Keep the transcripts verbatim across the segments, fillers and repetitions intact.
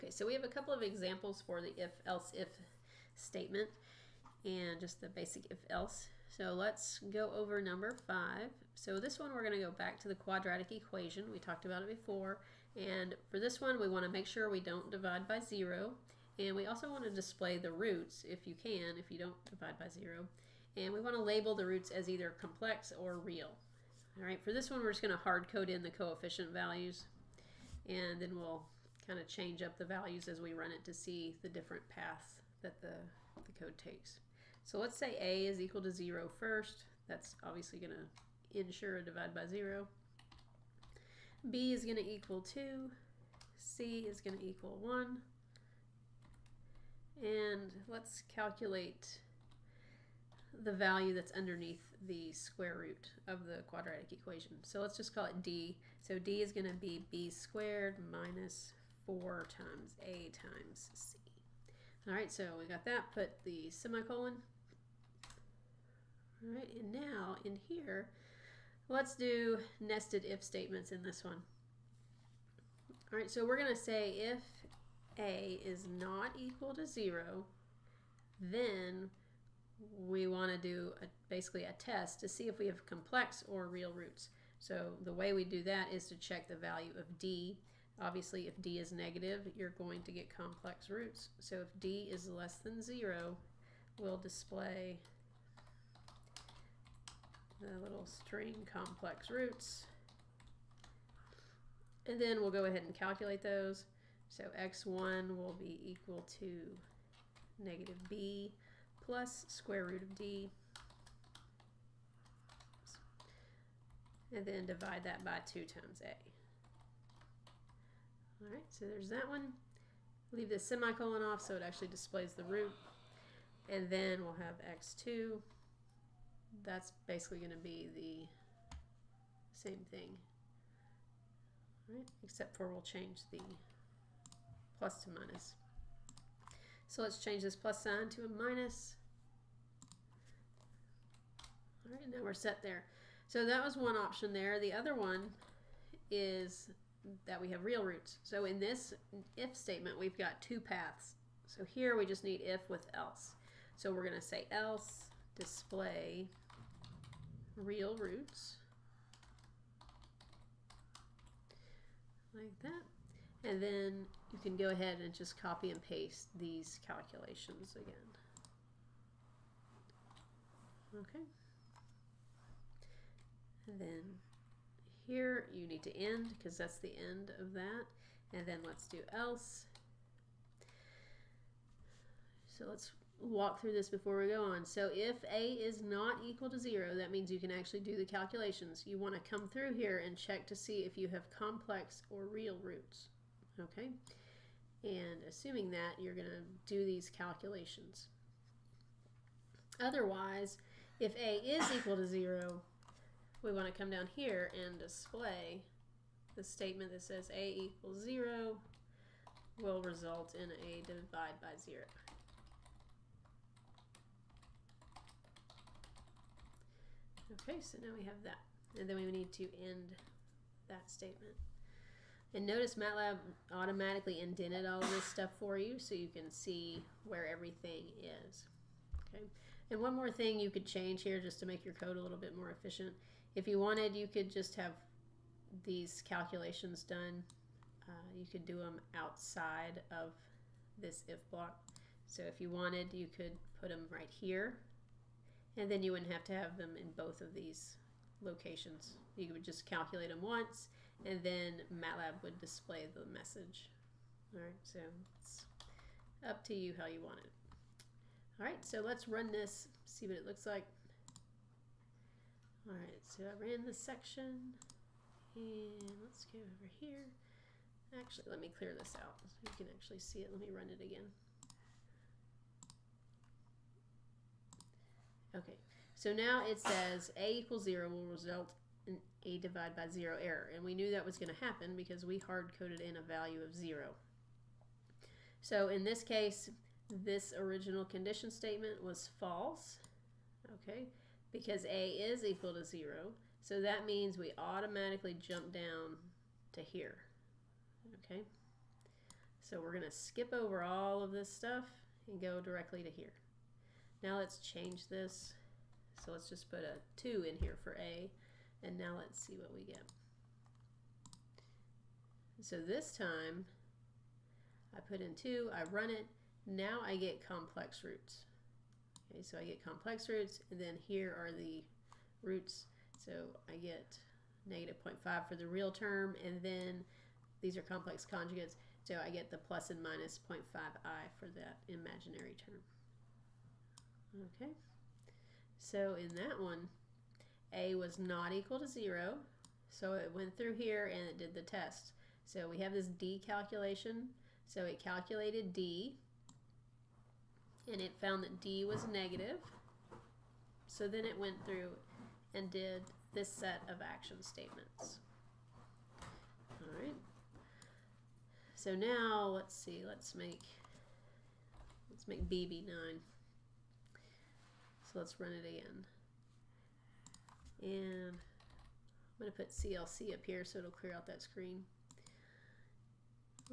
Okay, so we have a couple of examples for the if, else, if statement and just the basic if, else. So let's go over number five. So this one, we're going to go back to the quadratic equation. We talked about it before. And for this one, we want to make sure we don't divide by zero. And we also want to display the roots if you can, if you don't divide by zero. And we want to label the roots as either complex or real. All right, for this one, we're just going to hard code in the coefficient values. And then we'll kind of change up the values as we run it to see the different paths that the, the code takes. So let's say A is equal to zero first. That's obviously going to ensure a divide by zero. B is going to equal two. C is going to equal one. And let's calculate the value that's underneath the square root of the quadratic equation. So let's just call it D. So D is going to be B squared minus four times A times C. All right, so we got that. Put the semicolon. All right, and now in here, let's do nested if statements in this one. All right, so we're going to say if A is not equal to zero, then we want to do a, basically a test to see if we have complex or real roots. So the way we do that is to check the value of D. Obviously, if D is negative, you're going to get complex roots. So if D is less than zero, we'll display the little string complex roots. And then we'll go ahead and calculate those. So x one will be equal to negative B plus square root of D. And then divide that by two times A. All right, so there's that one. Leave the semicolon off so it actually displays the root. And then we'll have x two. That's basically going to be the same thing. All right, except for we'll change the plus to minus. So let's change this plus sign to a minus. All right, now we're set there. So that was one option there. The other one is that we have real roots. So in this if statement, we've got two paths. So here we just need if with else. So we're going to say else display real roots like that. And then you can go ahead and just copy and paste these calculations again. Okay. And then here you need to end because that's the end of that. And then let's do else. So let's walk through this before we go on. So if A is not equal to zero, that means you can actually do the calculations. You want to come through here and check to see if you have complex or real roots. Okay? And assuming that, you're going to do these calculations. Otherwise, if A is equal to zero, we want to come down here and display the statement that says A equals zero will result in A divide by zero. Okay, so now we have that. And then we need to end that statement. And notice MATLAB automatically indented all of this stuff for you so you can see where everything is. Okay. And one more thing you could change here just to make your code a little bit more efficient. If you wanted, you could just have these calculations done. Uh, you could do them outside of this if block. So if you wanted, you could put them right here, and then you wouldn't have to have them in both of these locations. You would just calculate them once, and then MATLAB would display the message. All right, so it's up to you how you want it. All right, so let's run this, see what it looks like. All right, so I ran this section, and let's go over here. Actually, let me clear this out so you can actually see it. Let me run it again. Okay, so now it says A equals zero will result in A divide by zero error, and we knew that was going to happen because we hard-coded in a value of zero. So in this case, this original condition statement was false, okay, because A is equal to zero, so that means we automatically jump down to here, okay? So we're going to skip over all of this stuff and go directly to here. Now let's change this. So let's just put a two in here for A, and now let's see what we get. So this time I put in two, I run it, now I get complex roots. Okay, so I get complex roots, and then here are the roots. So I get negative zero point five for the real term, and then these are complex conjugates, so I get the plus and minus zero point five i for that imaginary term. Okay, so in that one, A was not equal to zero, so it went through here and it did the test. So we have this D calculation, so it calculated D, and it found that D was negative, so then it went through and did this set of action statements. All right. So now let's see. Let's make let's make B be nine. So let's run it again, and I'm going to put C L C up here so it'll clear out that screen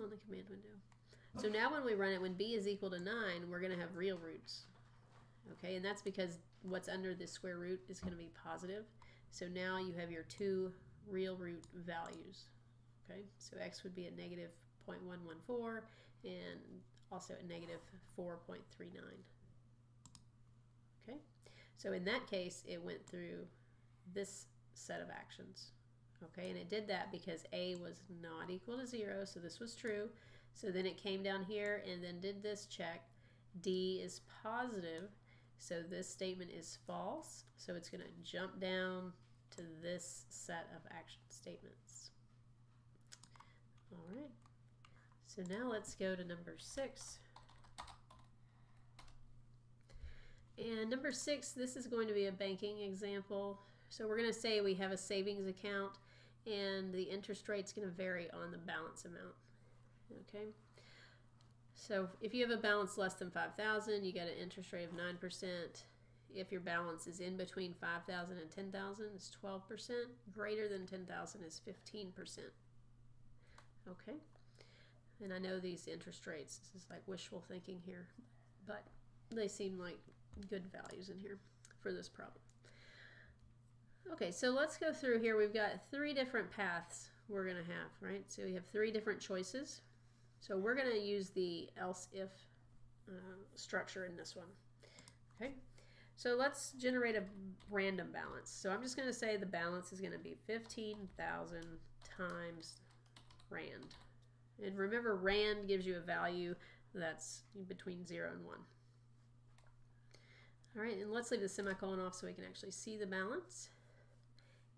on the command window. So now when we run it, when B is equal to nine, we're going to have real roots. Okay, and that's because what's under the square root is going to be positive. So now you have your two real root values. Okay, so X would be at negative zero point one one four and also at negative four point three nine. Okay, so in that case, it went through this set of actions. Okay, and it did that because A was not equal to zero, so this was true. So then it came down here and then did this check. D is positive, so this statement is false. So it's going to jump down to this set of action statements. All right. So now let's go to number six. And number six, this is going to be a banking example. So we're going to say we have a savings account and the interest rate's going to vary on the balance amount. Okay, so if you have a balance less than five thousand, you get an interest rate of nine percent. If your balance is in between five thousand and ten thousand, it's twelve percent. Greater than ten thousand is fifteen percent. Okay, and I know these interest rates, this is like wishful thinking here, but they seem like good values in here for this problem. Okay, so let's go through here. We've got three different paths we're going to have, right? So we have three different choices. So we're going to use the else if uh, structure in this one. Okay, so let's generate a random balance. So I'm just going to say the balance is going to be fifteen thousand times rand. And remember, rand gives you a value that's between zero and one. All right, and let's leave the semicolon off so we can actually see the balance.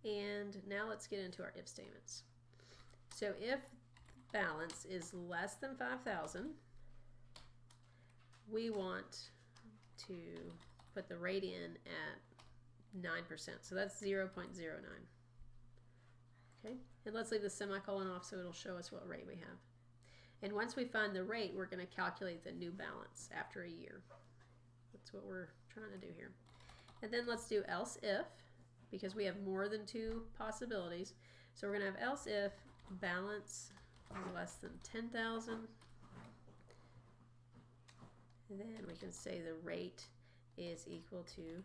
And now let's get into our if statements. So if balance is less than five thousand, we want to put the rate in at nine percent. So that's zero point zero nine. Okay, and let's leave the semicolon off so it'll show us what rate we have. And once we find the rate, we're going to calculate the new balance after a year. That's what we're trying to do here. And then let's do else if, because we have more than two possibilities. So we're going to have else if balance is less than ten thousand. And then we can say the rate is equal to zero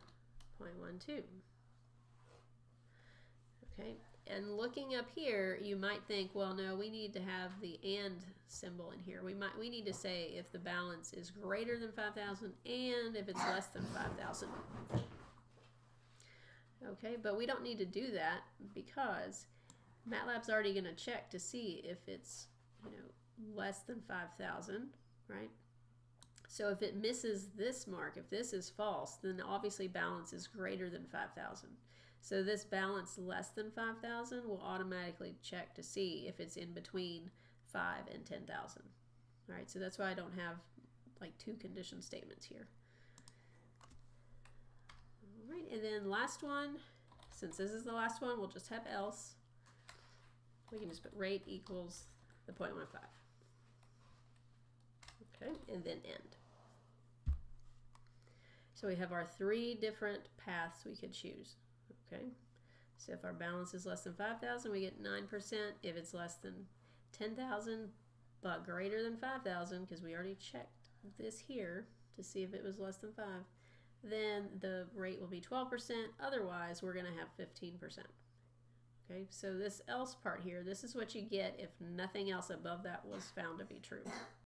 point one two. Okay, and looking up here, you might think, well, no, we need to have the and symbol in here. We might we need to say if the balance is greater than five thousand and if it's less than five thousand. Okay, but we don't need to do that because MATLAB's already going to check to see if it's, you know, less than five thousand, right? So if it misses this mark, if this is false, then obviously balance is greater than five thousand. So this balance less than five thousand will automatically check to see if it's in between five and ten thousand. All right, so that's why I don't have like two condition statements here. Right, and then last one, since this is the last one, we'll just have else. We can just put rate equals the zero point one five. Okay, and then end. So we have our three different paths we could choose. Okay, so if our balance is less than five thousand, we get nine percent. If it's less than ten thousand, but greater than five thousand, because we already checked this here to see if it was less than five, then the rate will be twelve percent. Otherwise, we're going to have fifteen percent. Okay, so this else part here, this is what you get if nothing else above that was found to be true.